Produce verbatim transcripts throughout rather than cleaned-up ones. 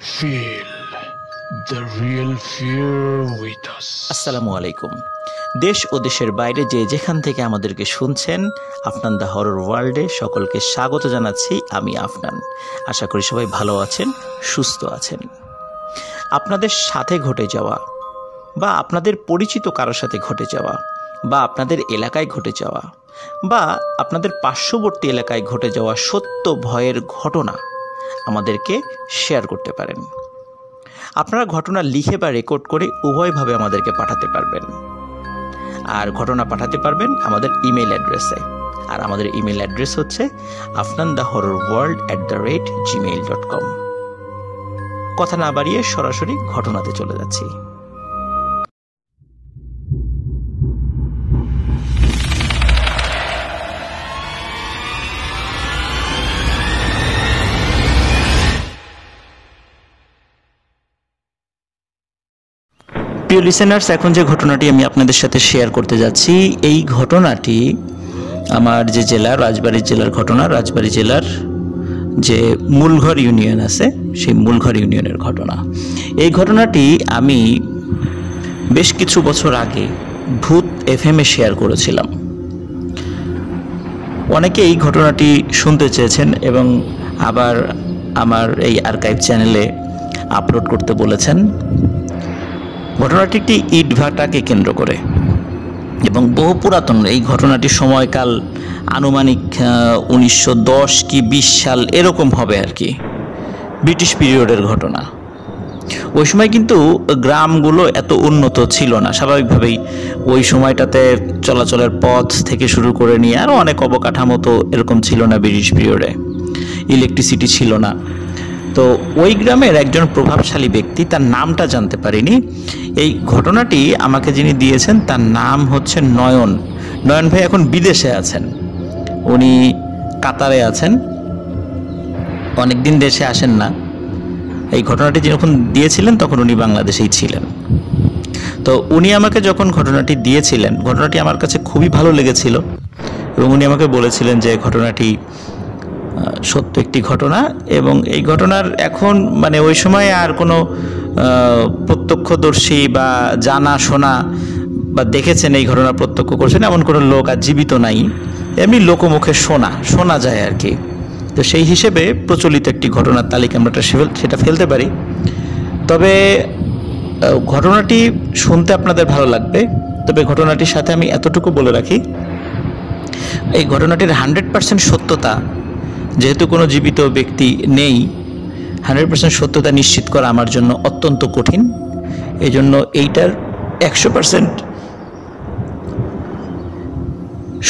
Feel the real fear with us. Assalamu alaikum. দেশ ও দেশের বাইরে যে যেখান থেকে আমাদেরকে শুনছেন, আফনান দ্য হরর ওয়ার্ল্ডে সকলকে স্বাগত জানাচ্ছি। আমি আফনান, আশা করি সবাই ভালো আছেন, সুস্থ আছেন। আপনাদের সাথে ঘটে যাওয়া বা আপনাদের পরিচিত কারোর সাথে ঘটে যাওয়া বা আপনাদের এলাকায় ঘটে যাওয়া বা আপনাদের পার্শ্ববর্তী এলাকায় ঘটে যাওয়া সত্য ভয়ের ঘটনা আমাদেরকে শেয়ার করতে পারেন। আপনারা ঘটনা লিখে বা রেকর্ড করে উভয়ভাবে আমাদেরকে পাঠাতে পারবেন। আর ঘটনা পাঠাতে পারবেন আমাদের ইমেল অ্যাড্রেসে, আর আমাদের ইমেল অ্যাড্রেস হচ্ছে Afnan the horror world at the rate Gmail dot com. কথা না বাড়িয়ে সরাসরি ঘটনাতে চলে যাচ্ছি। প্রিয় লিসেনার্স, এখন যে ঘটনাটি আমি আপনাদের সাথে শেয়ার করতে যাচ্ছি, এই ঘটনাটি আমার যে জেলা রাজবাড়ী জেলার ঘটনা, রাজবাড়ী জেলার যে মূলঘর ইউনিয়ন আছে সেই মূলঘর ইউনিয়নের ঘটনা। এই ঘটনাটি আমি বেশ কিছু বছর আগে ভূত এফ এম এ শেয়ার করেছিলাম। অনেকে এই ঘটনাটি শুনতে চেয়েছেন এবং আবার আমার এই আর্কাইভ চ্যানেলে আপলোড করতে বলেছেন। ঘটনাটি একটি ইটভাটাকে কেন্দ্র করে এবং বহু পুরাতন। এই ঘটনাটির সময়কাল আনুমানিক উনিশশো দশ কি বিশ সাল এরকম হবে আর কি, ব্রিটিশ পিরিয়ডের ঘটনা। ওই সময় কিন্তু গ্রামগুলো এত উন্নত ছিল না, স্বাভাবিকভাবেই ওই সময়টাতে চলাচলের পথ থেকে শুরু করে নিয়ে আরও অনেক অবকাঠামো তো এরকম ছিল না। ব্রিটিশ পিরিয়ডে ইলেকট্রিসিটি ছিল না। তো ওই গ্রামের একজন প্রভাবশালী ব্যক্তি, তার নামটা জানতে পারিনি, এই ঘটনাটি আমাকে যিনি দিয়েছেন তার নাম হচ্ছে নয়ন। নয়ন ভাই এখন বিদেশে আছেন, উনি কাতারে আছেন, অনেকদিন দেশে আসেন না। এই ঘটনাটি যখন দিয়েছিলেন তখন উনি বাংলাদেশেই ছিলেন। তো উনি আমাকে যখন ঘটনাটি দিয়েছিলেন, ঘটনাটি আমার কাছে খুবই ভালো লেগেছিল এবং উনি আমাকে বলেছিলেন যে ঘটনাটি সত্য একটি ঘটনা এবং এই ঘটনার এখন মানে ওই সময় আর কোনো প্রত্যক্ষদর্শী বা জানা শোনা বা দেখেছেন এই ঘটনা প্রত্যক্ষ করছেন এমন কোনো লোক আর জীবিত নাই, এমনি লোকমুখে শোনা শোনা যায় আর কি। তো সেই হিসেবে প্রচলিত একটি ঘটনার তালিকা আমরা সেটা ফেলতে পারি। তবে ঘটনাটি শুনতে আপনাদের ভালো লাগবে। তবে ঘটনাটির সাথে আমি এতটুকু বলে রাখি, এই ঘটনাটির হান্ড্রেড পার্সেন্ট সত্যতা যেহেতু কোনো জীবিত ব্যক্তি নেই, হান্ড্রেড পার্সেন্ট সত্যতা নিশ্চিত করা আমার জন্য অত্যন্ত কঠিন। এই জন্য এইটার একশো পার্সেন্ট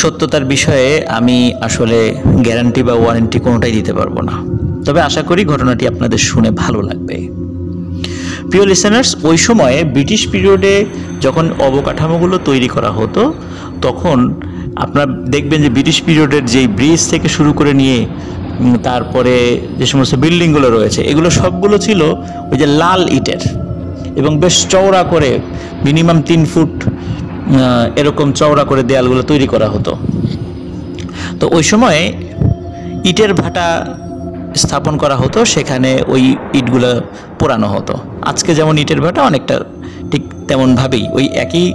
সত্যতার বিষয়ে আমি আসলে গ্যারান্টি বা ওয়ারেন্টি কোনোটাই দিতে পারবো না। তবে আশা করি ঘটনাটি আপনাদের শুনে ভালো লাগবে। প্রিয় লিসেনার্স, ওই সময়ে ব্রিটিশ পিরিয়ডে যখন অবকাঠামোগুলো তৈরি করা হতো তখন আপনারা দেখবেন যে ব্রিটিশ পিরিয়ডের যেই ব্রিজ থেকে শুরু করে নিয়ে তারপরে যে সমস্ত বিল্ডিংগুলো রয়েছে এগুলো সবগুলো ছিল ওই যে লাল ইটের এবং বেশ চওড়া করে মিনিমাম তিন ফুট এরকম চওড়া করে দেয়ালগুলো তৈরি করা হতো। তো ওই সময়ে ইটের ভাটা স্থাপন করা হতো, সেখানে ওই ইটগুলো পোড়ানো হতো। আজকে যেমন ইটের ভাটা অনেকটা ঠিক তেমনভাবেই ওই একই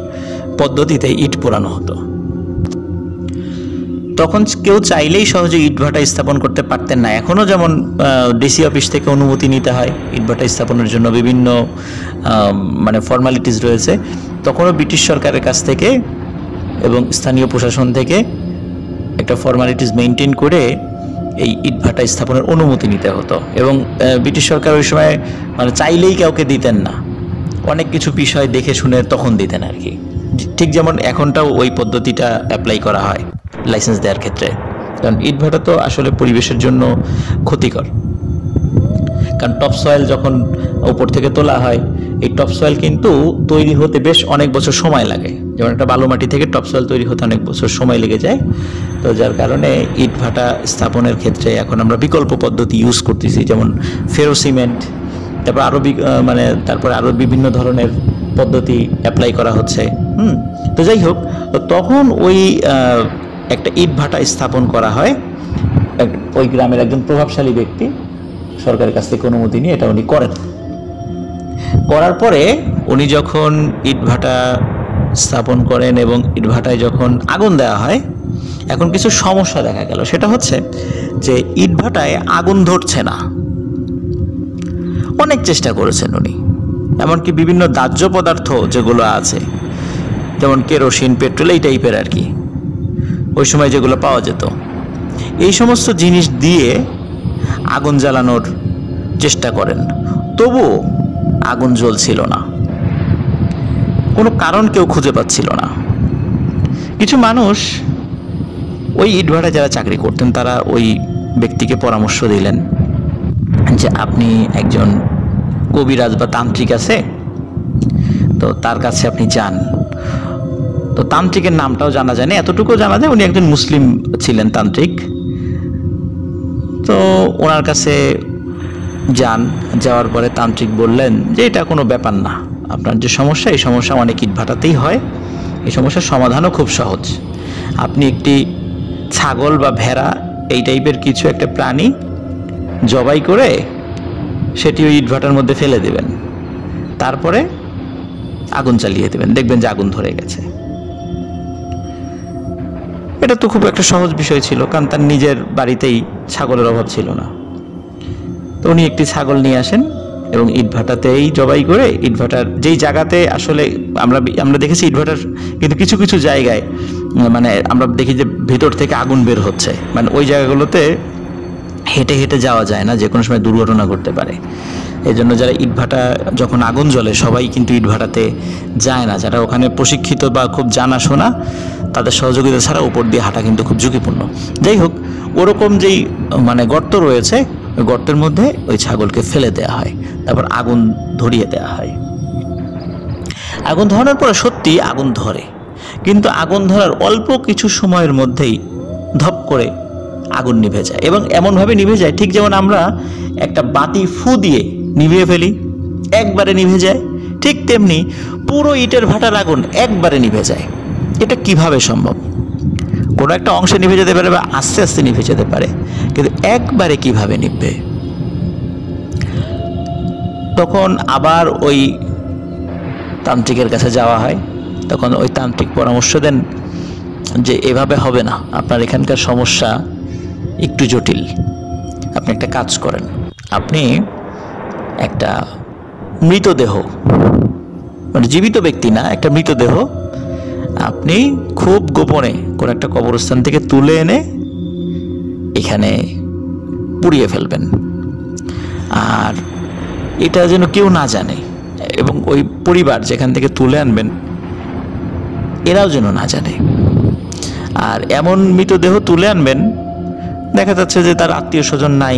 পদ্ধতিতে ইট পোড়ানো হতো। তখন কেউ চাইলেই সহজে ইটভাটা স্থাপন করতে পারতেন না। এখনও যেমন ডিসি অফিস থেকে অনুমতি নিতে হয় ইটভাটা স্থাপনের জন্য, বিভিন্ন মানে ফর্মালিটিস রয়েছে, তখনও ব্রিটিশ সরকারের কাছ থেকে এবং স্থানীয় প্রশাসন থেকে একটা ফর্মালিটিস মেনটেন করে এই ইটভাটা স্থাপনের অনুমতি নিতে হতো এবং ব্রিটিশ সরকার ওই সময় মানে চাইলেই কাউকে দিতেন না, অনেক কিছু বিষয় দেখে শুনে তখন দিতেন আর কি। ঠিক যেমন এখনটাও ওই পদ্ধতিটা অ্যাপ্লাই করা হয় লাইসেন্স দেওয়ার ক্ষেত্রে, কারণ ইটভাটা তো আসলে পরিবেশের জন্য ক্ষতিকর। কারণ টপ সয়েল যখন উপর থেকে তোলা হয়, এই টপ সয়েল কিন্তু তৈরি হতে বেশ অনেক বছর সময় লাগে। যেমন একটা বালু মাটি থেকে টপ সয়েল তৈরি হতে অনেক বছর সময় লেগে যায়। তো যার কারণে ইটভাটা স্থাপনের ক্ষেত্রে এখন আমরা বিকল্প পদ্ধতি ইউজ করতেছি, যেমন ফেরো সিমেন্ট, তারপর আরও মানে তারপর আরও বিভিন্ন ধরনের পদ্ধতি অ্যাপ্লাই করা হচ্ছে। হুম তো যাই হোক, তখন ওই একটা ইটভাটা স্থাপন করা হয় ওই গ্রামের একজন প্রভাবশালী ব্যক্তি, सरकार के काछ अनुमति नहीं एटा उनी करें। करार परे उनी जखन इटभाटा स्थापन करें एवं इटभाटाय जखन आगुन देওয়া হয় एखन किछु समस्या देखा गेल। सेटा हच्छे जे इटभाटाय आगुन धरछे ना। अनेक चेष्टा करेछेन उनी, एमनकि विभिन्न दाह्य पदार्थ जेगुलो आछे जेमन केरोसिन पेट्रोल एई टाइपेर आर कि ओई समय जेगुलो पाওয়া जेत এই সমস্ত জিনিস দিয়ে আগুন জ্বালানোর চেষ্টা করেন, তবু আগুন জ্বলছিল না। কোনো কারণ কেউ খুঁজে পাচ্ছিল না। কিছু মানুষ ওই ইটভাটায় যারা চাকরি করতেন তারা ওই ব্যক্তিকে পরামর্শ দিলেন যে আপনি একজন কবিরাজ বা তান্ত্রিক আছে, তো তার কাছে আপনি যান। তো তান্ত্রিকের নামটাও জানা যায় না, এতটুকু জানা যায় উনি একজন মুসলিম ছিলেন তান্ত্রিক। তো ওনার কাছে যান, যাওয়ার পরে তান্ত্রিক বললেন যে এটা কোনো ব্যাপার না, আপনার যে সমস্যা এই সমস্যা অনেক ইটভাটাতেই হয়, এই সমস্যার সমাধানও খুব সহজ। আপনি একটি ছাগল বা ভেড়া এই টাইপের কিছু একটা প্রাণী জবাই করে সেটি ওই ইটভাটার মধ্যে ফেলে দেবেন, তারপরে আগুন চালিয়ে দেবেন, দেখবেন যে আগুন ধরে গেছে। এটা তো খুব একটা সহজ বিষয় ছিল, কারণ তার নিজের বাড়িতেই ছাগলের অভাব ছিল না। তো উনি একটি ছাগল নিয়ে আসেন এবং ইটভাটাতেই জবাই করে ইটভাটার যেই জায়গাতে আসলে আমরা আমরা দেখেছি ইটভাটার কিন্তু কিছু কিছু জায়গায় মানে আমরা দেখি যে ভেতর থেকে আগুন বের হচ্ছে, মানে ওই জায়গাগুলোতে হেঁটে হেঁটে যাওয়া যায় না, যে কোনো সময় দুর্ঘটনা ঘটতে পারে। এই জন্য যারা ইটভাটা যখন আগুন জ্বলে সবাই কিন্তু ইটভাটাতে যায় না, যারা ওখানে প্রশিক্ষিত বা খুব জানাশোনা তাদের সহযোগিতা ছাড়া উপর দিয়ে হাঁটা কিন্তু খুব ঝুঁকিপূর্ণ। যাই হোক, ওরকম যেই মানে গর্ত রয়েছে ওই গর্তের মধ্যে ওই ছাগলকে ফেলে দেওয়া হয়, তারপর আগুন ধরিয়ে দেওয়া হয়। আগুন ধরানোর পরে সত্যি আগুন ধরে, কিন্তু আগুন ধরার অল্প কিছু সময়ের মধ্যেই ধপ করে আগুন নিভে যায়, এবং এমনভাবে নিভে যায় ঠিক যেমন আমরা একটা বাতি ফু দিয়ে নিভিয়ে ফেলি একবারে নিভে যায়, ঠিক তেমনি পুরো ইটের ভাটার আগুন একবারে নিভে যায়। এটা কিভাবে সম্ভব? কোনো একটা অংশে নিভে যেতে পারে বা আস্তে আস্তে নিভে যেতে পারে, কিন্তু একবারে কিভাবে নিভবে? তখন আবার ওই তান্ত্রিকের কাছে যাওয়া হয়। তখন ওই তান্ত্রিক পরামর্শ দেন যে এভাবে হবে না, আপনার এখানকার সমস্যা একটু জটিল। আপনি একটা কাজ করেন, আপনি একটা মৃতদেহ, মানে জীবিত ব্যক্তি না, একটা মৃতদেহ আপনি খুব গোপনে কোনো একটা কবরস্থান থেকে তুলে এনে এখানে পুড়িয়ে ফেলবেন, আর এটা যেন কেউ না জানে এবং ওই পরিবার যেখান থেকে তুলে আনবেন এরাও যেন না জানে। আর এমন মৃতদেহ তুলে আনবেন দেখা যাচ্ছে যে তার আত্মীয় স্বজন নাই,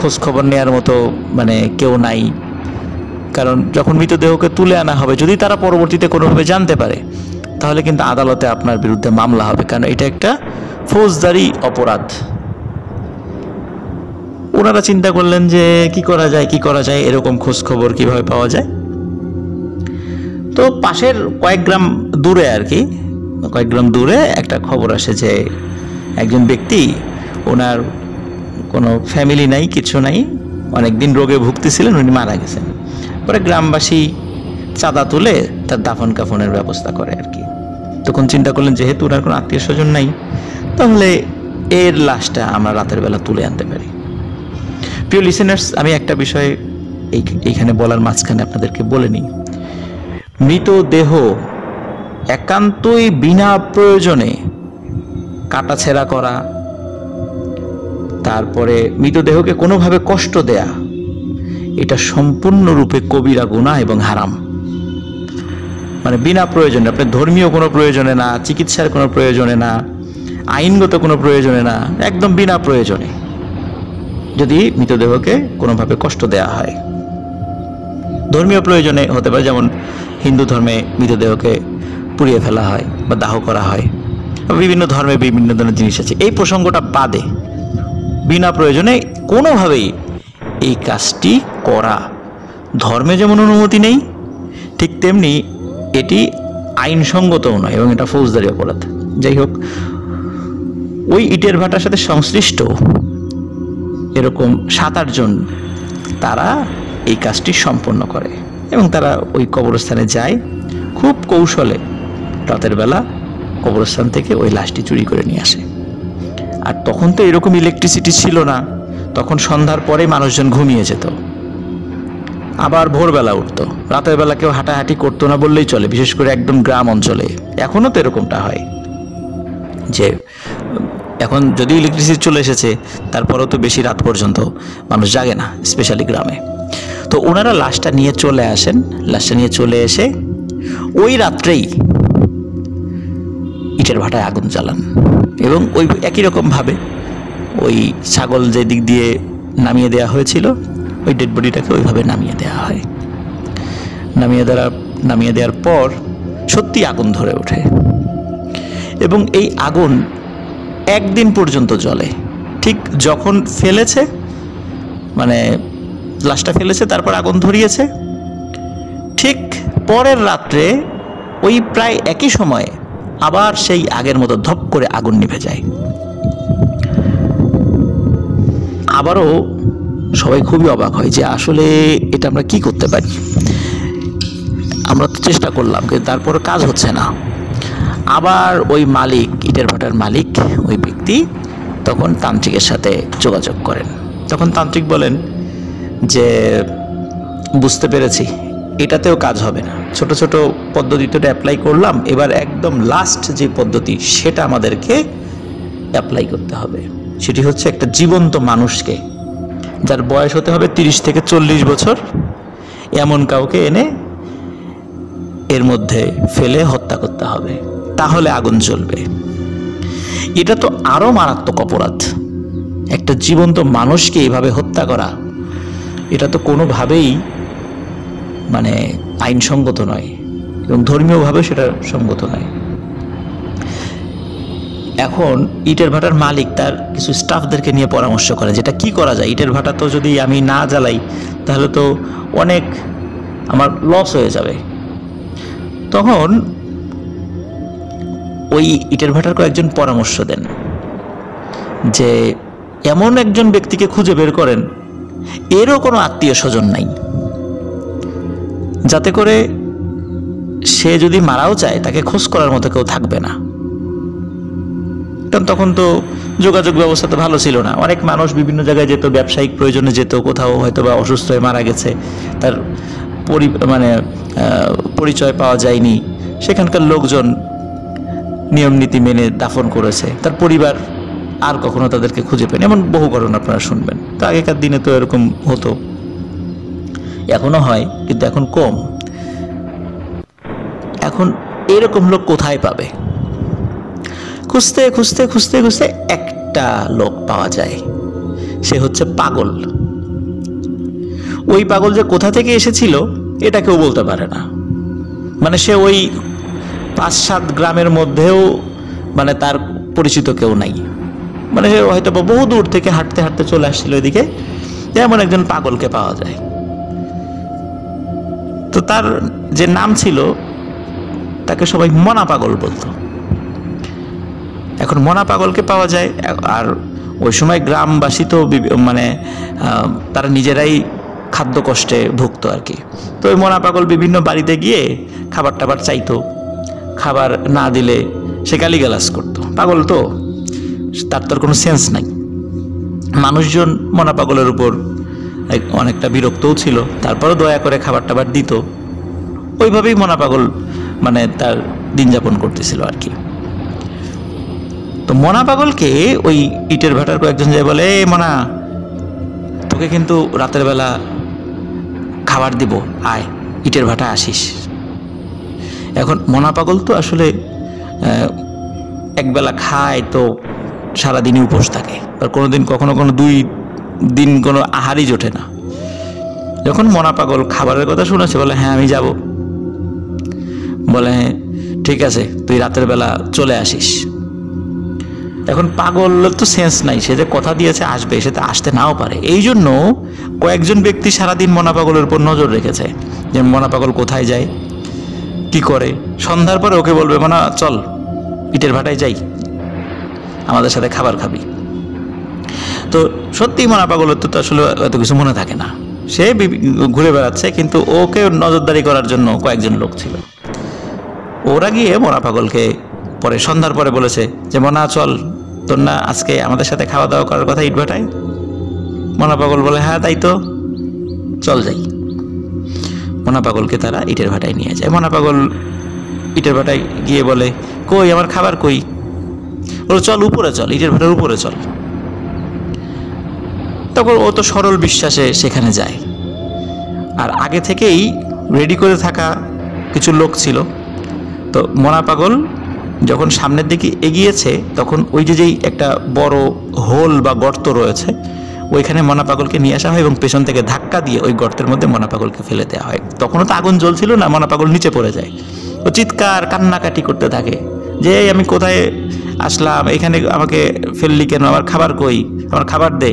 খোঁজ খবর নেওয়ার মতো মানে কেউ নাই, কারণ যখন মৃতদেহকে তুলে আনা হবে যদি তারা পরবর্তীতে কোনোভাবে জানতে পারে তাহলে কিন্তু আদালতে আপনার বিরুদ্ধে মামলা হবে, কারণ এটা একটা ফৌজদারি অপরাধ। ওনারা চিন্তা করলেন যে কি করা যায় কি করা যায়, এরকম খোঁজ খবর কিভাবে পাওয়া যায়। তো পাশের কয়েক গ্রাম দূরে আর কি কয়েক গ্রাম দূরে একটা খবর আসে যে একজন ব্যক্তি, ওনার কোনো ফ্যামিলি নাই কিছু নাই, অনেকদিন রোগে ভুগতেছিলেন, উনি মারা গেছেন। পরে গ্রামবাসী চাঁদা তুলে তার দাফন কাফনের ব্যবস্থা করে আর কি। তখন চিন্তা করলেন যেহেতু ওনার কোনো আত্মীয় স্বজন নাই তাহলে এর লাশটা আমরা রাতের বেলা তুলে আনতে পারি। প্রিয় লিসেনার্স, আমি একটা বিষয় এইখানে বলার মাঝখানে আপনাদেরকে বলে নিই, মৃতদেহ একান্তই বিনা প্রয়োজনে কাটাছেঁড়া করা, তারপরে মৃতদেহকে কোনোভাবে কষ্ট দেয়া, এটা সম্পূর্ণরূপে কবিরা গুনাহ এবং হারাম। মানে বিনা প্রয়োজনে, আপনি ধর্মীয় কোনো প্রয়োজনে না, চিকিৎসার কোনো প্রয়োজনে না, আইনগত কোনো প্রয়োজনে না, একদম বিনা প্রয়োজনে যদি মৃতদেহকে কোনোভাবে কষ্ট দেয়া হয়। ধর্মীয় প্রয়োজনে হতে পারে, যেমন হিন্দু ধর্মে মৃতদেহকে পুড়িয়ে ফেলা হয় বা দাহ করা হয়, বিভিন্ন ধর্মে বিভিন্ন ধরনের জিনিস আছে। এই প্রসঙ্গটা বাদে বিনা প্রয়োজনে কোনোভাবেই এই কাজটি করা ধর্মে যেমন অনুমতি নেই, ঠিক তেমনি এটি আইনসঙ্গতও নয় এবং এটা ফৌজদারি অপরাধ। যাই হোক, ওই ইটের ভাটার সাথে সংশ্লিষ্ট এরকম সাত আট জন তারা এই কাজটি সম্পন্ন করে এবং তারা ওই কবরস্থানে যায় খুব কৌশলে রাতের বেলা কবরস্থান থেকে ওই লাশটি চুরি করে নিয়ে আসে। আর তখন তো এরকম ইলেকট্রিসিটি ছিল না, তখন সন্ধ্যার পরে মানুষজন ঘুমিয়ে যেত, আবার ভোরবেলা উঠত, রাতের বেলা কেউ হাঁটাহাঁটি করতো না বললেই চলে, বিশেষ করে একদম গ্রাম অঞ্চলে। এখনও তো এরকমটা হয় যে এখন যদি ইলেকট্রিসিটি চলে এসেছে তারপরেও তো বেশি রাত পর্যন্ত মানুষ জাগে না, স্পেশালি গ্রামে। তো ওনারা লাশটা নিয়ে চলে আসেন, লাশটা নিয়ে চলে এসে ওই রাত্রেই ইটের ভাটায় আগুন জ্বালান এবং ওই একই রকমভাবে ওই ছাগল যে দিক দিয়ে নামিয়ে দেওয়া হয়েছিল ওই ডেড বডিটাকে ওইভাবে নামিয়ে দেওয়া হয়। নামিয়ে দেওয়া নামিয়ে দেওয়ার পর সত্যি আগুন ধরে ওঠে এবং এই আগুন একদিন পর্যন্ত জ্বলে। ঠিক যখন ফেলেছে, মানে লাশটা ফেলেছে তারপর আগুন ধরিয়েছে, ঠিক পরের রাত্রে ওই প্রায় একই সময়ে আবার সেই আগের মতো ধপ করে আগুন নিভে যায়। আবারও সবাই খুবই অবাক হয় যে আসলে এটা আমরা কি করতে পারি, আমরা তো চেষ্টা করলাম কিন্তু তারপরে কাজ হচ্ছে না। আবার ওই মালিক, ইটের ভাটার মালিক ওই ব্যক্তি তখন তান্ত্রিকের সাথে যোগাযোগ করেন। তখন তান্ত্রিক বলেন যে বুঝতে পেরেছি, এটাতেও কাজ হবে না, ছোট ছোট পদ্ধতিটা অ্যাপ্লাই করলাম, এবার একদম লাস্ট যে পদ্ধতি সেটা আমাদেরকে অ্যাপ্লাই করতে হবে। সেটি হচ্ছে একটা জীবন্ত মানুষকে, যার বয়স হতে হবে তিরিশ থেকে চল্লিশ বছর, এমন কাউকে এনে এর মধ্যে ফেলে হত্যা করতে হবে, তাহলে আগুন জ্বলবে। এটা তো আরও মারাত্মক অপরাধ, একটা জীবন্ত মানুষকে এভাবে হত্যা করা, এটা তো কোনোভাবেই মানে আইনসঙ্গত নয় এবং ধর্মীয়ভাবে সেটা সঙ্গত নয়। এখন ইটের ভাটার মালিক তার কিছু স্টাফদেরকে নিয়ে পরামর্শ করে যেটা কি করা যায়, ইটের ভাটা তো যদি আমি না জ্বালাই তাহলে তো অনেক আমার লস হয়ে যাবে। তখন ওই ইটের ভাটার কয়েকজন পরামর্শ দেন যে এমন একজন ব্যক্তিকে খুঁজে বের করেন এরও কোনো আত্মীয় স্বজন নাই, যাতে করে সে যদি মারাও চায় তাকে খোঁজ করার মতো কেউ থাকবে না। কারণ তখন তো যোগাযোগ ব্যবস্থা তো ভালো ছিল না, অনেক মানুষ বিভিন্ন জায়গায় যেত, ব্যবসায়িক প্রয়োজনে যেত, কোথাও হয়তো বা অসুস্থ হয়ে মারা গেছে, তার পরি মানে পরিচয় পাওয়া যায়নি, সেখানকার লোকজন নিয়ম নীতি মেনে দাফন করেছে, তার পরিবার আর কখনো তাদেরকে খুঁজে পেন, এমন বহু ঘটনা আপনারা শুনবেন। তো আগেকার দিনে তো এরকম হতো, এখনো হয় কিন্তু এখন কম। এখন এরকম লোক কোথায় পাবে? খুঁজতে খুঁজতে খুঁজতে খুঁজতে একটা লোক পাওয়া যায়, সে হচ্ছে পাগল। ওই পাগল যে কোথা থেকে এসেছিল এটা কেউ বলতে পারে না, মানে সে ওই পাঁচ সাত গ্রামের মধ্যেও মানে তার পরিচিত কেউ নাই, মানে সে হয়তো বহু দূর থেকে হাঁটতে হাঁটতে চলে আসছিল এদিকে, যেমন একজন পাগলকে পাওয়া যায়। তো তার যে নাম ছিল তাকে সবাই মনা পাগল বলতো। এখন মনা পাগলকে পাওয়া যায়, আর ওই সময় গ্রামবাসী তো মানে তারা নিজেরাই খাদ্য কষ্টে ভুগতো আর কি। তো ওই মনা পাগল বিভিন্ন বাড়িতে গিয়ে খাবার টাবার চাইতো, খাবার না দিলে সে গালিগালাজ করতো, পাগল তো তার তার কোনো সেন্স নাই। মানুষজন মনা পাগলের উপর অনেকটা বিরক্তও ছিল, তারপরও দয়া করে খাবার টাবার দিত। ওইভাবেই মনা পাগল মানে তার দিন যাপন করতেছিল আর কি। তো মনা পাগলকে ওই ইটের ভাটার কয়েকজন যায় বলে, এ মনা, তোকে কিন্তু রাতের বেলা খাবার দিব, আয় ইটের ভাটা আসিস। এখন মনা পাগল তো আসলে একবেলা খায় তো সারাদিনই উপোস থাকে, আর কোনো দিন কখনো কোনো দুই দিন কোনো আহারই জোটে না। যখন মনা পাগল খাবারের কথা শুনেছে বলে, হ্যাঁ আমি যাব। বলে, হ্যাঁ ঠিক আছে, তুই রাতের বেলা চলে আসিস। এখন পাগলের তো সেন্স নাই, সে যে কথা দিয়েছে আসবে সে তো আসতে নাও পারে। এই জন্য কয়েকজন ব্যক্তি সারাদিন মনা পাগলের উপর নজর রেখেছে যে মনা পাগল কোথায় যায়, কি করে। সন্ধ্যার পরে ওকে বলবে, মনা চল ইটের ভাটায় যাই, আমাদের সাথে খাবার খাবি। তো সত্যি মনা পাগলের তো আসলে এত কিছু মনে থাকে না, সে ঘুরে বেড়াচ্ছে কিন্তু ওকে নজরদারি করার জন্য কয়েকজন লোক ছিল। ওরা গিয়ে মনা পাগলকে পরে সন্ধ্যার পরে বলেছে যে মনা চল তোর না আজকে আমাদের সাথে খাওয়া দাওয়া করার কথা ইটভাটায়। মনা পাগল বলে হ্যাঁ তাই তো, চল যাই। মনা পাগলকে তারা ইটের ভাটায় নিয়ে যায়। মনা পাগল ইটের ভাটায় গিয়ে বলে কই আমার খাবার কই? ওর চল উপরে চল, ইটের ভাটার উপরে চল। তখন ও তো সরল বিশ্বাসে সেখানে যায়। আর আগে থেকেই রেডি করে থাকা কিছু লোক ছিল। তো মনা পাগল যখন সামনের দিকে এগিয়েছে তখন ওই যে যেই একটা বড় হোল বা গর্ত রয়েছে ওইখানে মনা পাগলকে নিয়ে আসা হয় এবং পেছন থেকে ধাক্কা দিয়ে ওই গর্তের মধ্যে মনা পাগলকে ফেলে দেওয়া হয়। তখনও তো আগুন জ্বলছিল না, মনা পাগল নিচে পড়ে যায়। ও চিৎকার কান্নাকাটি করতে থাকে যে আমি কোথায় আসলাম, এখানে আমাকে ফেললি কেন, আমার খাবার কই, আমার খাবার দে।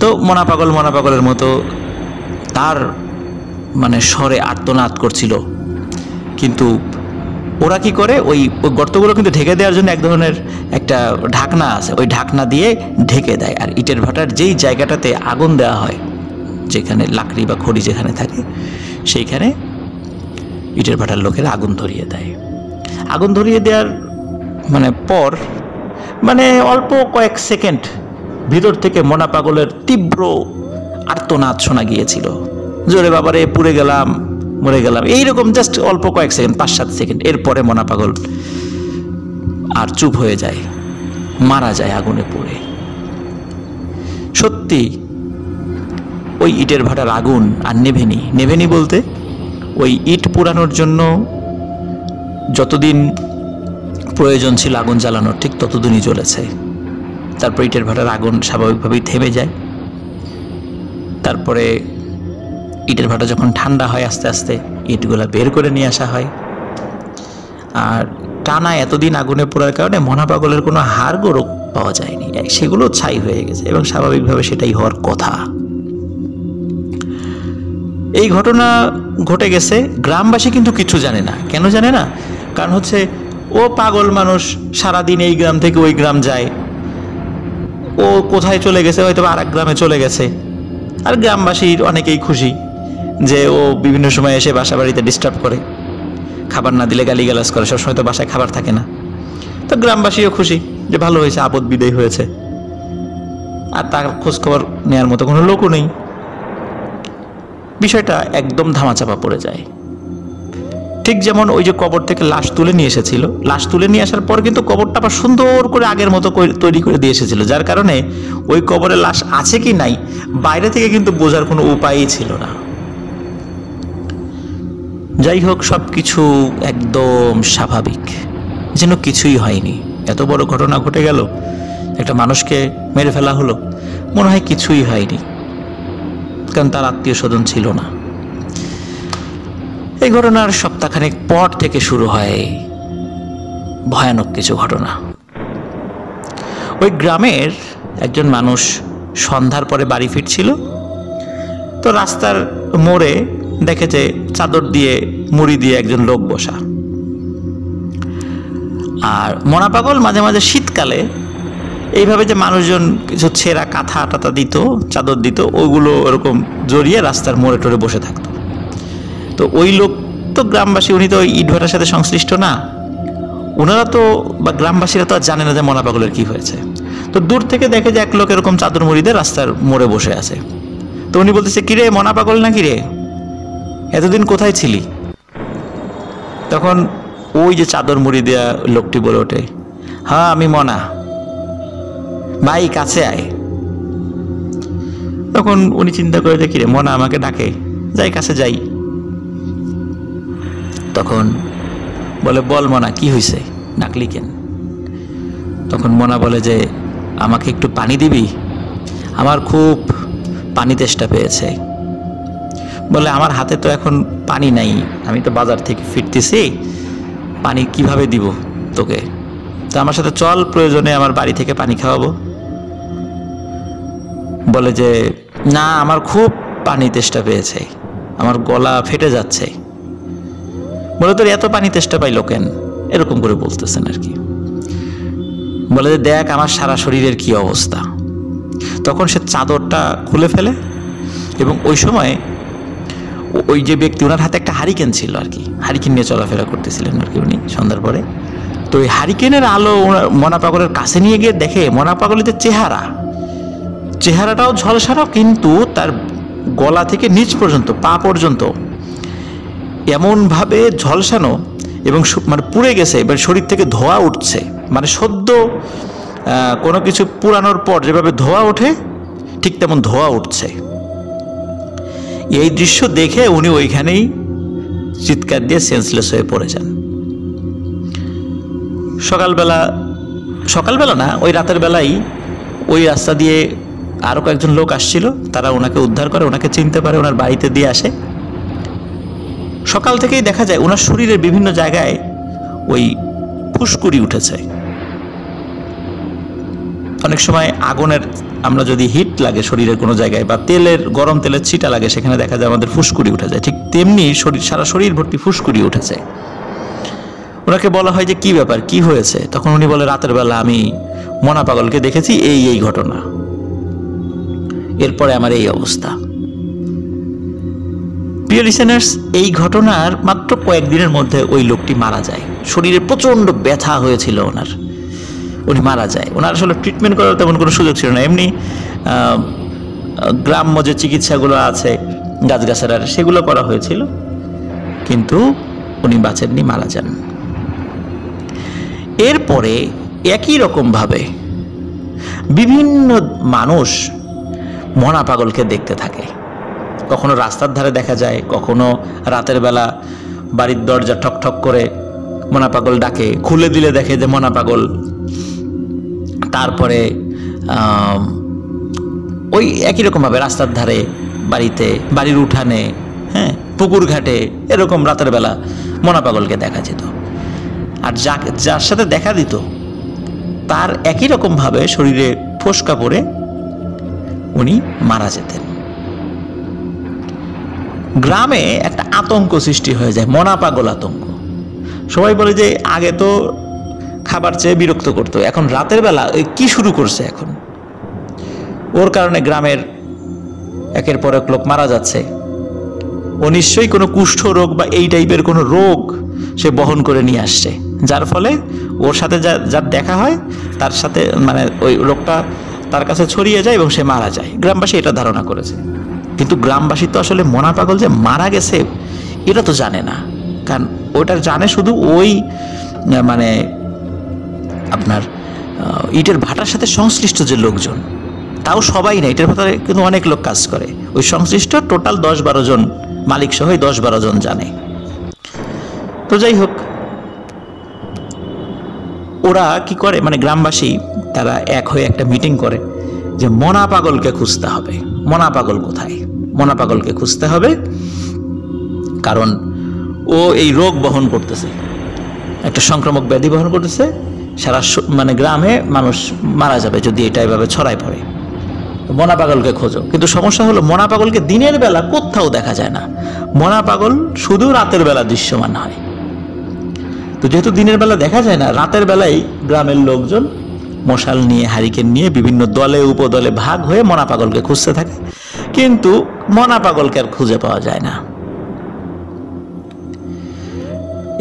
তো মনা পাগল মনা পাগলের মতো তার মানে স্বরে আর্তনাদ করছিল। কিন্তু ওরা কি করে ওই গর্তগুলো কিন্তু ঢেকে দেওয়ার জন্য এক ধরনের একটা ঢাকনা আছে, ওই ঢাকনা দিয়ে ঢেকে দেয়। আর ইটের ভাটার যেই জায়গাটাতে আগুন দেওয়া হয়, যেখানে লাকড়ি বা খড়ি যেখানে থাকে, সেইখানে ইটের ভাটার লোকেরা আগুন ধরিয়ে দেয়। আগুন ধরিয়ে দেওয়ার মানে পর মানে অল্প কয়েক সেকেন্ড ভিতর থেকে মনা পাগলের তীব্র আর্তনাদ শোনা গিয়েছিল, জোরে বাবারে পুড়ে গেলাম মরে গেলাম, এইরকম জাস্ট অল্প কয়েক সেকেন্ড, পাঁচ সাত সেকেন্ড। এরপরে মনা পাগল আর চুপ হয়ে যায়, মারা যায় আগুনে পুড়ে। সত্যি ওই ইটের ভাটার আগুন আর নেভেনি, নেভেনি বলতে ওই ইট পোড়ানোর জন্য যতদিন প্রয়োজন ছিল আগুন জ্বালানোর ঠিক ততদিনই জ্বলেছে। তারপর ইটের ভাটার আগুন স্বাভাবিকভাবেই থেমে যায়। তারপরে ইটের ভাটা যখন ঠান্ডা হয় আস্তে আস্তে ইটগুলা বের করে নিয়ে আসা হয়। আর টানা এতদিন আগুনে পোড়ার কারণে মনা পাগলের কোনো হাড়গো রোগ পাওয়া যায়নি, সেগুলো ছাই হয়ে গেছে এবং স্বাভাবিকভাবে সেটাই হওয়ার কথা। এই ঘটনা ঘটে গেছে, গ্রামবাসী কিন্তু কিছু জানে না। কেন জানে না? কারণ হচ্ছে ও পাগল মানুষ, সারাদিন এই গ্রাম থেকে ওই গ্রাম যায়, ও কোথায় চলে গেছে, হয়তো আর এক গ্রামে চলে গেছে। আর গ্রামবাসীর অনেকেই খুশি যে ও বিভিন্ন সময় এসে বাসা বাড়িতে ডিস্টার্ব করে, খাবার না দিলে গালিগালাজ করে, সবসময় তো বাসায় খাবার থাকে না। তো গ্রামবাসীও খুশি যে ভালো হয়েছে, আপদ বিদায় হয়েছে। আর তার খোঁজখবর নেওয়ার মতো কোনো লোকও নেই। বিষয়টা একদম ধামাচাপা পড়ে যায়। ঠিক যেমন ওই যে কবর থেকে লাশ তুলে নিয়ে এসেছিল, লাশ তুলে নিয়ে আসার পর কিন্তু কবরটা আবার সুন্দর করে আগের মতো তৈরি করে দিয়ে এসেছিল, যার কারণে ওই কবরে লাশ আছে কি নাই বাইরে থেকে কিন্তু বোঝার কোনো উপায়ই ছিল না। যাই হোক, সব কিছু একদম স্বাভাবিক, যেন কিছুই হয়নি। এত বড় ঘটনা ঘটে গেল, একটা মানুষকে মেরে ফেলা হলো, মনে হয় কিছুই হয়নি, কারণ তার আত্মীয় স্বজন ছিল না। এই ঘটনার সপ্তাহখানেক পর থেকে শুরু হয় ভয়ানক কিছু ঘটনা। ওই গ্রামের একজন মানুষ সন্ধ্যার পরে বাড়ি ফিরছিল। তো রাস্তার মোড়ে দেখে যে চাদর দিয়ে মুড়ি দিয়ে একজন লোক বসা। আর মনা পাগল মাঝে মাঝে শীতকালে এইভাবে যে মানুষজন কিছু ছেঁড়া কাঁথা টাতা দিত, চাদর দিত, ওগুলো ওরকম জড়িয়ে রাস্তার মোড়ে টোড়ে বসে থাকতো। তো ওই লোক তো গ্রামবাসী, উনি তো ওই ইটভাটার সাথে সংশ্লিষ্ট না, ওনারা তো বা গ্রামবাসীরা তো আর জানে না যে মনা পাগলের কী হয়েছে। তো দূর থেকে দেখে যে এক লোক এরকম চাদর মুড়ি দিয়ে রাস্তার মোড়ে বসে আছে। তো উনি বলতেছে কিরে মনা পাগল না কিরে, এতদিন কোথায় ছিলি? তখন ওই যে চাদর মুড়ি দেওয়া লোকটি বলে ওঠে হ্যাঁ আমি মনা ভাই, কাছে আয়। তখন উনি চিন্তা করে যে কিরে মনা আমাকে ডাকে, যাই কাছে যাই। তখন বলে বল মনা কি হয়েছে, ডাকলি কেন? তখন মনা বলে যে আমাকে একটু পানি দিবি, আমার খুব পানি তেষ্টা পেয়েছে। বলে আমার হাতে তো এখন পানি নাই, আমি তো বাজার থেকে ফিরতেছি, পানি কিভাবে দিব তোকে, তো আমার সাথে চল, প্রয়োজনে আমার বাড়ি থেকে পানি খাওয়াবো। বলে যে না আমার খুব পানি তেষ্টা পেয়েছে, আমার গলা ফেটে যাচ্ছে। বলে তোর এত পানি তেষ্টা পাইল কেন, এরকম করে বলতেছেন আর কি। बोले देख आमार सारा शरीरेर की अवस्था। तखन से चादरटा खुले फेले एबं ओई समय ओई जे व्यक्ति ओनार हाथे एकटा हारिकेन छिलो आर कि हारिकेन निये चलाफेरा करतेछिलेन आर कि उनि सन्ध्यार परे। तो ओई हारिकेनेर आलो मना पागलेर काछे निये गिये देखे मना पागलेर चेहारा चेहराटाओ झलसानो किन्तु तार गला थेके नीच पर्यन्त पा पर्यन्त एमन भावे झलसानो एबं माने पुड़े गेछे एबार शरीर थेके धोया उठछे माने सद्য कोनो किछु पुरानोर पर जेभावे धोया उठे ठीक तेमन धोया उठछे। एई दृश्य देखे उनि ओइखानेई चित्कार दिये सेंसलेस हये पड़े जान। सकाल बेला सकाल बेला ना ओई रातेर बेलाय ओई रास्ता दिये आरो कयेकजन लोक आसछिलो तारा ओनाके उद्धार करे ओनाके चिनते पारे ओनार बाड़ीते दिये आसे। सकाल थेकेई देखा जाय ओनार शरीरेर विभिन्न जायगाय ओई फुसकुड़ी उठेछे। अनेक समय आगुनेर आमरा जोदि हिट लागे शरीरेर कोनो जायगाय बा तेलेर गरम तेलेर छिटा लागे सेखाने देखा जाय आमादेर फुसकुड़ी उठे जाय ठीक तेमनि शरीर सारा शरीर भर्ती फुसकुड़ी उठेछे। ओनाके बला हय जे कि ब्यापार कि हयेछे तखन उनि बले रातेर बेला आमि मना पागलके देखेछि एई एई घटना एरपरे आमार एई अवस्था। प्रिय लिसनार्स एई घटनार मात्र कयेकदिनेर मध्ये ओई लोकटी मारा जाय शरीरे प्रचंड व्यथा हयेछिल ओनार उनि मारा जाय। ओनार आसले ट्रिटमेंट करार तेमन कोनो सुयोग छिलो ना एमनि ग्राम्य जे चिकित्सागुलो आछे गाछगाछालिर सेगुलो करा हयेछिल किन्तु उनि बाँचेननि मारा जान। एरपरे एकई रकम भावे विभिन्न मानुष मना पागल के देखते थाके कखनो रास्तार धारे देखा जाए कखनो रातेर बेला बाड़ीर दरजा ठक ठक करे मना पागल डाके खुले दिले देखे जे मना पागल। तारपरे ओई एकई रकम भावे रास्तार धारे बाड़ीते बाड़ीर उठाने हाँ पुकुर घाटे एरकम रातेर बेला मना पागल के देखा जेत। आर जाके जार साथे देखा दित तार एकई रकम भावे शरीरे फसका पड़े उनी मारा जेतेन। ग्रामे एक आतंक सृष्टि हो जाए मना पागल आतंक सबाई बोले जे आगे तो खाबार चेये बिरक्त करतो एखन रातेर बेला कि शुरू करछे एखन ओर कारणे ग्रामेर एकेर पर एक लोक मारा जाच्छे ओ निश्चयई कोनो कुष्ठ रोग बा एई टाइपेर कोनो रोग से बहन करे निये आसछे जार फले ओर साथे जार देखा हय तार साथे माने ओई रोगटा तार काछे छड़िये जाए और से मारा जाए ग्रामबासी एटा धारणा करेछे। किन्तु ग्रामबासी तो आसले मना पागल जे मारा गेछे एटा तो जाने ना कारण ओटा जाने शुधु ओई माने आपनार इटेर भाटार साथे संश्लिष्ट जे लोकजन ताओ सबाई ना इटेर भाटारे किन्तु अनेक लोक काज करे ओई संश्लिष्ट टोटाल दस बारो जन मालिक सह दस बारो जन जाने। तो जाई होक ओरा कि करे माने ग्रामबासी तारा एक हये एकटा मीटिंग करे जे मना पागल के खुजते हबे मना पागल कोथाय मना पागल के खुजते हबे कारण ओ एई रोग बहन करतेछे एकटा संक्रामक व्याधि बहन करतेछे सारा माने ग्रामे मानुष मारा जाबे जदि एटा एइभाबे छड़ाय पड़े मना पागल के खोजो। किन्तु समस्या हलो मना पागल के दिनेर बेला कोथाओ देखा जाय ना मना पागल शुधु रातेर बेला दृश्यमान हय। तो जेहेतु दिनेर बेला देखा जाय ना रातेर बेलाय ग्रामेर लोकजन मशाल निये हारिकेन निये विभिन्न दले उपदले भाग हुए मना पागल के खुजते थाके किन्तु मना पागल के आर खुजे पावा जाय ना।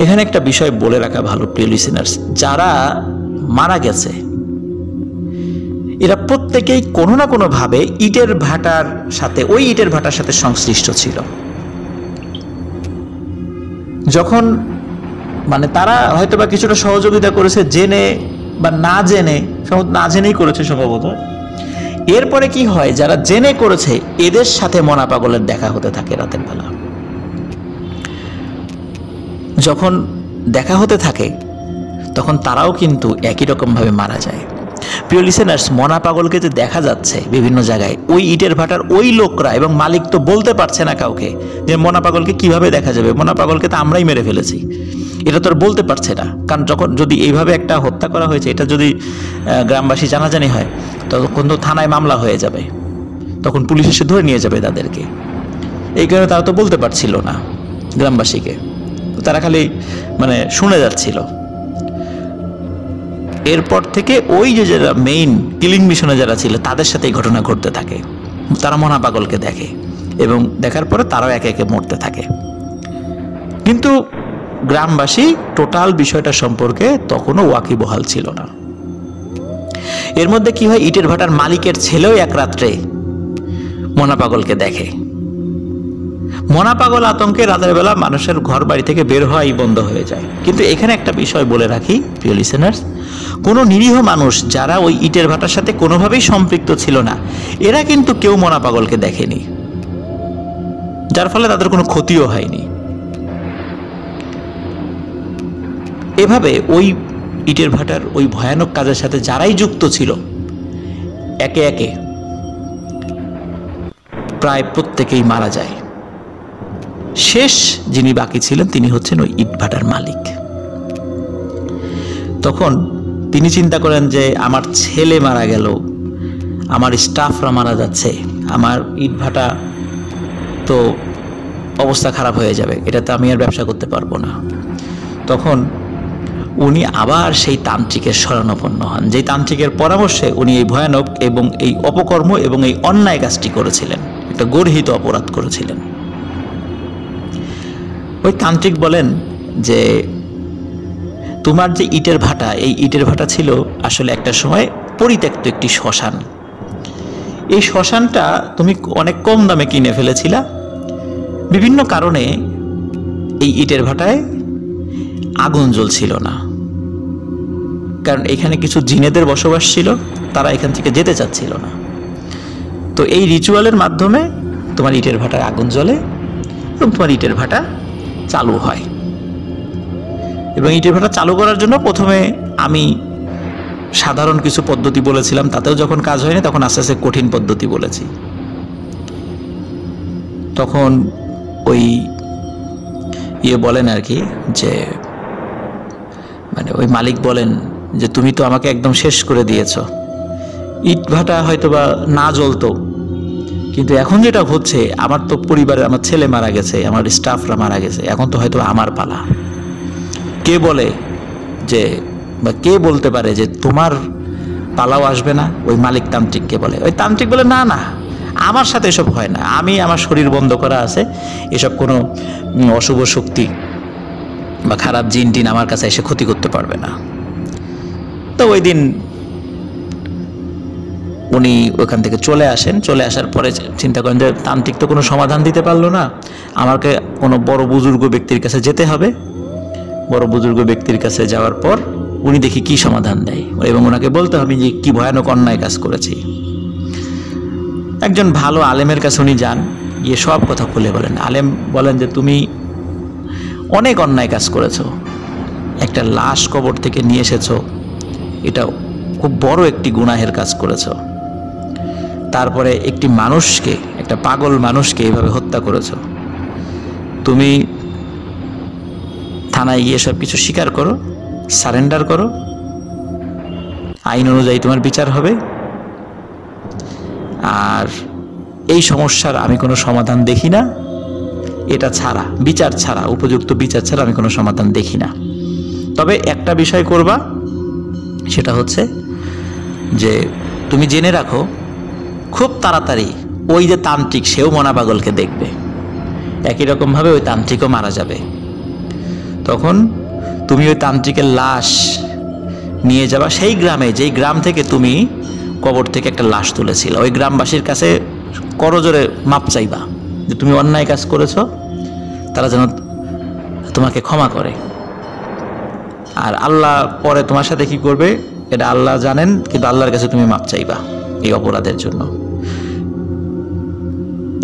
एखाने एकटा विषय बोले राखा भालो प्रिय लिसनार्स जारा मारा गेछे एरा प्रत्येकेई कोनो ना कोनो भावे इटेर भाटार साथे ओई इटेर भाटार साथे संश्लिष्ट छिलो। जखन माने तारा हयतोबा किछुटा सहयोगिता करेछे जेने बा ना जेने ना जेनेई करेछे सम्भवत। एरपरे कि हय जारा जेने करेछे एदेर साथे मना पागलेर देखा होते थाके रातेर बेला जखन देखा होते थाके तखन ताराओ किन्तु एकई रकम भावे मारा जाय। प्रिय लिसनार्स मना पागलके जे देखा जाच्छे विभिन्न जायगाय ओई इटेर भाटार ओई लोकरा एबं मालिक तो बोलते पारछे ना काउके जे मना पागलके किभाबे देखा जाबे मना पागलके तो आमराई मेरे फेलेछि এটা তো আর বলতে পারছে না কারণ যখন যদি এইভাবে একটা হত্যা করা হয়েছে এটা যদি গ্রামবাসী জানাজানি হয় তখন তো থানায় মামলা হয়ে যাবে তখন পুলিশ এসে ধরে নিয়ে যাবে তাদেরকে এই কারণে তারা তো বলতে পারছিল না গ্রামবাসীকে তারা খালি মানে শুনে যাচ্ছিল। এরপর থেকে ওই যে যারা মেইন কিলিং মিশনে যারা ছিল তাদের সাথে এই ঘটনা ঘটতে থাকে। তারা মনা পাগলকে দেখে এবং দেখার পরে তারাও একে একে মরতে থাকে। কিন্তু গ্রামবাসী টোটাল বিষয়টা সম্পর্কে তখনও ওয়াকিবহাল ছিল না। এর মধ্যে কি হয়, ইটের ভাটার মালিকের ছেলেও এক রাত্রে মনা পাগলকে দেখে। মনা পাগল আতঙ্কে রাতের বেলা মানুষের ঘর বাড়ি থেকে বের হওয়াই বন্ধ হয়ে যায়। কিন্তু এখানে একটা বিষয় বলে রাখি প্রিয় লিসেনার্স, কোনো নিরীহ মানুষ যারা ওই ইটের ভাটার সাথে কোনোভাবেই সম্পৃক্ত ছিল না, এরা কিন্তু কেউ মনা পাগলকে দেখেনি, যার ফলে তাদের কোনো ক্ষতিও হয়নি। এভাবে ওই ইটের ভাটার ওই ভয়ানক কাজের সাথে যারাই যুক্ত ছিল একে একে প্রায় প্রত্যেকেই মারা যায়। শেষ যিনি বাকি ছিলেন তিনি হচ্ছেন ওই ইটভাটার মালিক। তখন তিনি চিন্তা করেন যে আমার ছেলে মারা গেল, আমার স্টাফরা মারা যাচ্ছে, আমার ইটভাটা তো অবস্থা খারাপ হয়ে যাবে, এটা তো আমি আর ব্যবসা করতে পারবো না। তখন উনি আবার সেই তান্ত্রিকের শরণাপন্ন হন, যেই তান্ত্রিকের পরামর্শে উনি এই ভয়ানক এবং এই অপকর্ম এবং এই অন্যায় কাজটি করেছিলেন, একটা গর্হিত অপরাধ করেছিলেন। ওই তান্ত্রিক বলেন যে তোমার যে ইটের ভাটা, এই ইটের ভাটা ছিল আসলে একটা সময় পরিত্যক্ত একটি শ্মশান। এই শ্মশানটা তুমি অনেক কম দামে কিনে ফেলেছিলা, বিভিন্ন কারণে এই ইটের ভাটায় আগুন জ্বলছিল না, কারণ এখানে কিছু জিনেদের বসবাস ছিল, তারা এখান থেকে যেতে চাচ্ছিল না। তো এই রিচুয়ালের মাধ্যমে তোমার ইটের ভাটায় আগুন জ্বলে এবং তোমার ইটের ভাটা চালু হয়। এবং ইটের ভাটা চালু করার জন্য প্রথমে আমি সাধারণ কিছু পদ্ধতি বলেছিলাম, তাতেও যখন কাজ হয়নি তখন আস্তে আস্তে কঠিন পদ্ধতি বলেছি। তখন ওই ইয়ে বলেন আর কি, যে মানে ওই মালিক বলেন যে তুমি তো আমাকে একদম শেষ করে দিয়েছ, ইট ভাটা হয়তো বা না জ্বলতো, কিন্তু এখন যেটা হচ্ছে আমার তো পরিবারের, আমার ছেলে মারা গেছে, আমার স্টাফরা মারা গেছে, এখন তো হয়তো আমার পালা। কে বলে যে, বা কে বলতে পারে যে তোমার পালাও আসবে না? ওই মালিক তান্ত্রিককে বলে। ওই তান্ত্রিক বলে না না, আমার সাথে এসব হয় না, আমি আমার শরীর বন্ধ করা আছে, এসব কোনো অশুভ শক্তি বা খারাপ জিন টিন আমার কাছে এসে ক্ষতি করতে পারবে না। তো ওই দিন উনি ওখান থেকে চলে আসেন। চলে আসার পরে চিন্তা করেন যে তান্ত্রিক তো কোনো সমাধান দিতে পারলো না, আমাকে কোনো বড় বুজুর্গ ব্যক্তির কাছে যেতে হবে। বড় বুজুর্গ ব্যক্তির কাছে যাওয়ার পর উনি দেখি কি সমাধান দেয়, এবং ওনাকে বলতে হবে যে কী ভয়ানক অন্যায় কাজ করেছি। একজন ভালো আলেমের কাছে উনি যান, গিয়ে সব কথা খুলে বলেন। আলেম বলেন যে তুমি অনেক অন্যায় কাজ করেছো, একটা লাশ কবর থেকে নিয়ে এসেছো, এটা খুব বড় একটি গুনাহের কাজ করেছো। তারপরে একটি মানুষকে, একটা পাগল মানুষকে এইভাবে হত্যা করেছো। তুমি থানায় গিয়ে সব কিছু স্বীকার করো, সারেন্ডার করো, আইন অনুযায়ী তোমার বিচার হবে। আর এই সমস্যার আমি কোনো সমাধান দেখি না, এটা ছাড়া, বিচার ছাড়া, উপযুক্ত বিচার ছাড়া আমি কোনো সমাধান দেখি না। তবে একটা বিষয় করবা, সেটা হচ্ছে যে তুমি জেনে রাখো খুব তাড়াতাড়ি ওই যে তান্ত্রিক, সেও মনা পাগলকে দেখবে, একই রকমভাবে ওই তান্ত্রিকও মারা যাবে। তখন তুমি ওই তান্ত্রিকের লাশ নিয়ে যাবা সেই গ্রামে, যেই গ্রাম থেকে তুমি কবর থেকে একটা লাশ তুলেছিল। ওই গ্রামবাসীর কাছে করজোরে মাপ চাইবা যে তুমি অন্যায় কাজ করেছ, তারা যেন তোমাকে ক্ষমা করে। আর আল্লাহ পরে তোমার সাথে কি করবে এটা আল্লাহ জানেন, কিন্তু আল্লাহর কাছে তুমি মাপ চাইবা এই অপরাধের জন্য।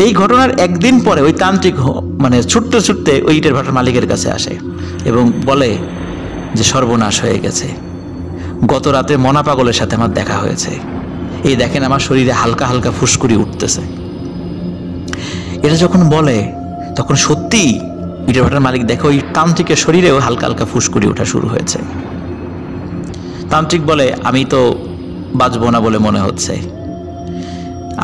এই ঘটনার একদিন পরে ওই তান্ত্রিক মানে ছুটতে ছুটতে ওই ইটের ভাটার মালিকের কাছে আসে এবং বলে যে সর্বনাশ হয়ে গেছে, গত রাতে মনা পাগলের সাথে আমার দেখা হয়েছে, এই দেখেন আমার শরীরে হালকা হালকা ফুসকুড়ি উঠতেছে। এটা যখন বলে তখন সত্যি ইটের ভাটার মালিক দেখে ওই তান্ত্রিকের শরীরেও হালকা হালকা ফুসকুড়ি ওঠা শুরু হয়েছে। তান্ত্রিক বলে আমি তো বাঁচব না বলে মনে হচ্ছে,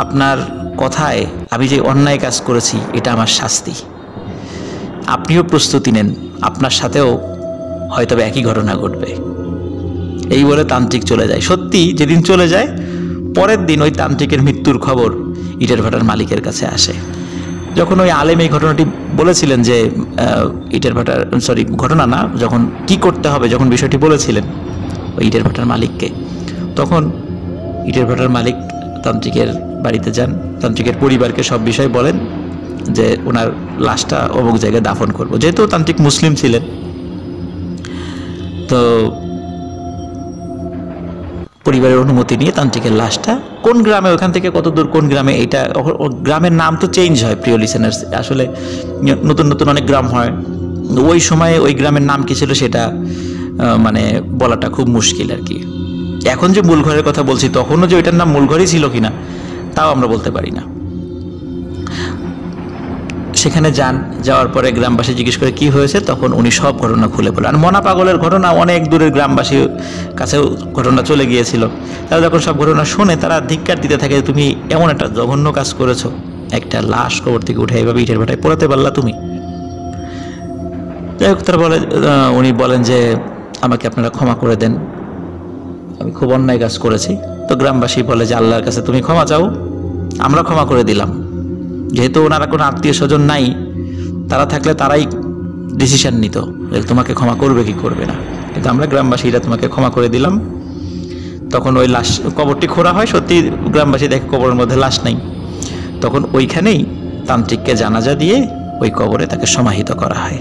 আপনার কথায় আমি যে অন্যায় কাজ করেছি এটা আমার শাস্তি, আপনিও প্রস্তুতি নেন, আপনার সাথেও হয়তো একই ঘটনা ঘটবে। এই বলে তান্ত্রিক চলে যায়। সত্যি যেদিন চলে যায় পরের দিন ওই তান্ত্রিকের মৃত্যুর খবর ইটের ভাটার মালিকের কাছে আসে। যখন ওই আলেম এই ঘটনাটি বলেছিলেন যে ইটের ভাটার সরি ঘটনা না যখন কি করতে হবে যখন বিষয়টি বলেছিলেন ওই ইটের ভাটার মালিককে, তখন ইটের ভাটার মালিক তান্ত্রিকের বাড়িতে যান, তান্ত্রিকের পরিবারকে সব বিষয় বলেন যে ওনার লাশটা অমুক জায়গায় দাফন করব। যেহেতু তান্ত্রিক মুসলিম ছিলেন তো পরিবারের অনুমতি নিয়ে তান্ত্রিকের লাশটা কোন গ্রামে, ওখান থেকে কত দূর কোন গ্রামে, এটা গ্রামের নাম তো চেঞ্জ হয় প্রিয় লিসেনার্স, আসলে নতুন নতুন অনেক গ্রাম হয়, ওই সময়ে ওই গ্রামের নাম কী ছিল সেটা মানে বলাটা খুব মুশকিল আর কি। এখন যে মূল ঘরের কথা বলছি তখনও যে ওইটার নাম মূল ঘরই ছিল কিনা তাও আমরা বলতে পারি না। সেখানে যান, যাওয়ার পরে গ্রামবাসী জিজ্ঞেস করে কি হয়েছে, তখন উনি সব ঘটনা খুলে বলেন। আর মনা পাগলের ঘটনা অনেক দূরের গ্রামবাসীর কাছেও ঘটনা চলে গিয়েছিল, তারা যখন সব ঘটনা শোনে তারা ধিক্কার দিতে থাকে, তুমি এমন একটা জঘন্য কাজ করেছো, একটা লাশ কবর থেকে উঠে এভাবে ইটের ভাটায় পোড়াতে পারলা তুমি। যাই হোক তারা বলে, উনি বলেন যে আমাকে আপনারা ক্ষমা করে দেন, আমি খুব অন্যায় কাজ করেছি। তো গ্রামবাসী বলে যে আল্লাহর কাছে তুমি ক্ষমা চাও, আমরা ক্ষমা করে দিলাম। যেহেতু ওনারা কোনো আত্মীয় স্বজন নাই, তারা থাকলে তারাই ডিসিশান নিত তোমাকে ক্ষমা করবে কি করবে না, কিন্তু আমরা গ্রামবাসীরা তোমাকে ক্ষমা করে দিলাম। তখন ওই লাশ কবরটি খোঁড়া হয়, সত্যি গ্রামবাসী দেখে কবরের মধ্যে লাশ নেই, তখন ওইখানেই তান্ত্রিককে জানাজা দিয়ে ওই কবরে তাকে সমাহিত করা হয়।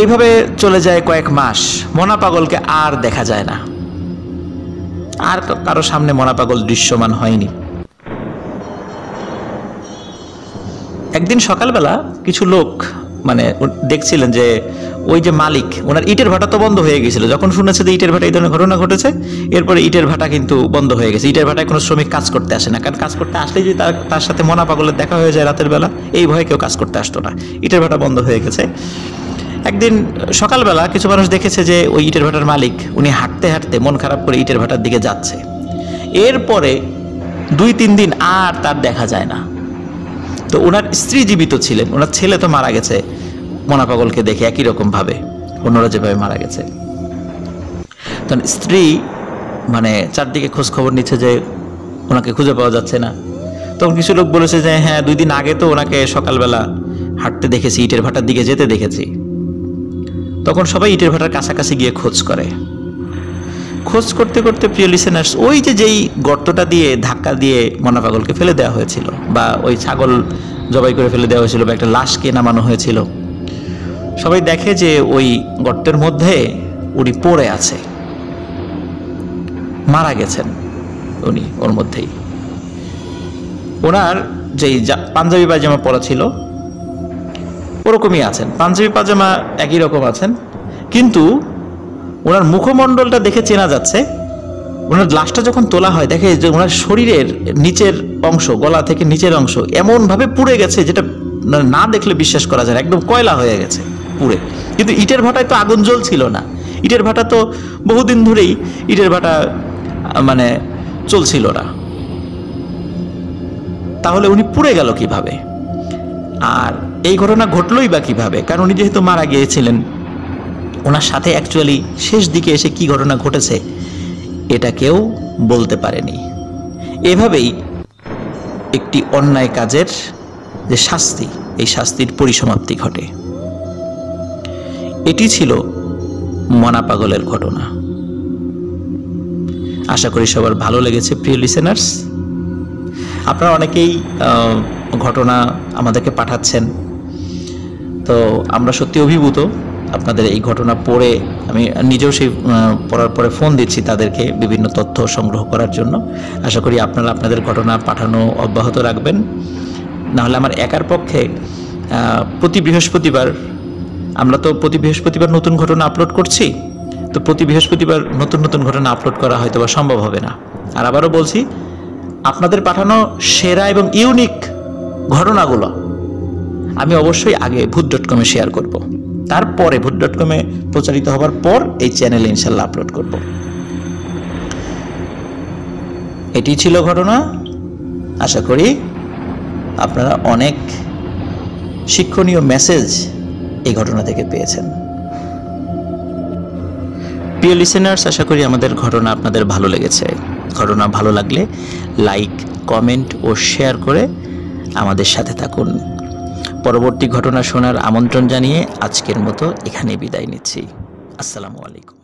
এইভাবে চলে যায় কয়েক মাস, মনা পাগলকে আর দেখা যায় না, আর কারো সামনে মনা পাগল দৃশ্যমান হয়নি। একদিন সকালবেলা কিছু লোক মানে দেখছিলেন যে ওই যে মালিক, ওনার ইটের ভাটা তো বন্ধ হয়ে গেছিলো যখন শুনেছে যে ইটের ভাটা এই ধরনের ঘটনা ঘটেছে, এরপরে ইটের ভাটা কিন্তু বন্ধ হয়ে গেছে, ইটের ভাটায় কোনো শ্রমিক কাজ করতে আসে না, কারণ কাজ করতে আসলে যদি তার তার সাথে মনা পাগলের দেখা হয়ে যায় রাতের বেলা, এই ভয়ে কেউ কাজ করতে আসতো না, ইটের ভাটা বন্ধ হয়ে গেছে। একদিন সকালবেলা কিছু মানুষ দেখেছে যে ওই ইটের ভাটার মালিক উনি হাঁটতে হাঁটতে মন খারাপ করে ইটের ভাটার দিকে যাচ্ছে। এরপরে দুই তিন দিন আর তার দেখা যায় না। তো ওনার স্ত্রী জীবিত ছিলেন, ওনার ছেলে তো মারা গেছে মনা পাগলকে দেখে একই রকমভাবে অন্যরা যেভাবে মারা গেছে। তখন স্ত্রী মানে চারদিকে খোঁজ খবর নিচ্ছে যে ওনাকে খুঁজে পাওয়া যাচ্ছে না। তখন কিছু লোক বলেছে যে হ্যাঁ দুই দিন আগে তো ওনাকে সকালবেলা হাঁটতে দেখেছি, ইটের ভাটার দিকে যেতে দেখেছি। তখন সবাই ইটের ভাটার কাছাকাছি গিয়ে খোঁজ করে, খোঁজ করতে করতে প্রিয় লিসেনার্স ওই যে যেই গর্তটা দিয়ে ধাক্কা দিয়ে মনা পাগলকে ফেলে দেওয়া হয়েছিল বা ওই ছাগল জবাই করে ফেলে দেওয়া হয়েছিল বা একটা লাশকে নামানো হয়েছিল, সবাই দেখে যে ওই গর্তের মধ্যে উনি পড়ে আছে, মারা গেছেন উনি ওর মধ্যেই। ওনার যেই পাঞ্জাবি পাজামা পরা ছিল ওরকমই আছেন, পাঞ্জাবি পাজামা একই রকম আছেন, কিন্তু ওনার মুখমণ্ডলটা দেখে চেনা যাচ্ছে। ওনার লাশটা যখন তোলা হয় দেখে যে ওনার শরীরের নিচের অংশ, গলা থেকে নিচের অংশ এমনভাবে পুড়ে গেছে যেটা না দেখলে বিশ্বাস করা যায় না, একদম কয়লা হয়ে গেছে পুড়ে। কিন্তু ইটের ভাটায় তো আগুন জ্বলছিল না, ইটের ভাটা তো বহুদিন ধরেই ইটের ভাটা মানে চলছিল না, তাহলে উনি পুড়ে গেল কিভাবে? আর এই ঘটনা ঘটলই বা কিভাবে? কারণ উনি যেহেতু মারা গিয়েছিলেন, ওনার সাথে অ্যাকচুয়ালি শেষ দিকে এসে কি ঘটনা ঘটেছে এটা কেউ বলতে পারেনি। এভাবেই একটি অন্যায় কাজের যে শাস্তি, এই শাস্তির পরিসমাপ্তি ঘটে। এটি ছিল মনা পাগলের ঘটনা। আশা করি সবার ভালো লেগেছে প্রিয় লিসেনার্স। আপনারা অনেকেই ঘটনা আমাদেরকে পাঠাচ্ছেন, তো আমরা সত্যি অভিভূত আপনাদের এই ঘটনা পড়ে। আমি নিজেও সেই পড়ার পরে ফোন দিচ্ছি তাদেরকে বিভিন্ন তথ্য সংগ্রহ করার জন্য। আশা করি আপনারা আপনাদের ঘটনা পাঠানো অব্যাহত রাখবেন, নাহলে আমার একার পক্ষে প্রতি বৃহস্পতিবার, আমরা তো প্রতি বৃহস্পতিবার নতুন ঘটনা আপলোড করছি, তো প্রতি বৃহস্পতিবার নতুন নতুন ঘটনা আপলোড করা হয়তো বা সম্ভব হবে না। আর আবারও বলছি, আপনাদের পাঠানো সেরা এবং ইউনিক ঘটনাগুলো আমি অবশ্যই আগে ভূত ডট কমে শেয়ার করবো, তারপরে ভূত ডট কমে প্রচারিত হবার পর এই চ্যানেলে ইনশাল্লাহ আপলোড করব। এটি ছিল ঘটনা। আশা করি আপনারা অনেক শিক্ষণীয় মেসেজ এই ঘটনা থেকে পেয়েছেন। प्रिय लिसनार्स आशा करी आमादेर घटना आपनादेर भालो लेगेছে। घटना भालो लागले लाइक कमेंट और शेयर करे आमादेर साथे थाकुन। परवर्ती घटना शोनार आमंत्रण जानिए आजकेर मतो एखानेই বিদায় নিচ্ছি। আসসালামু আলাইকুম।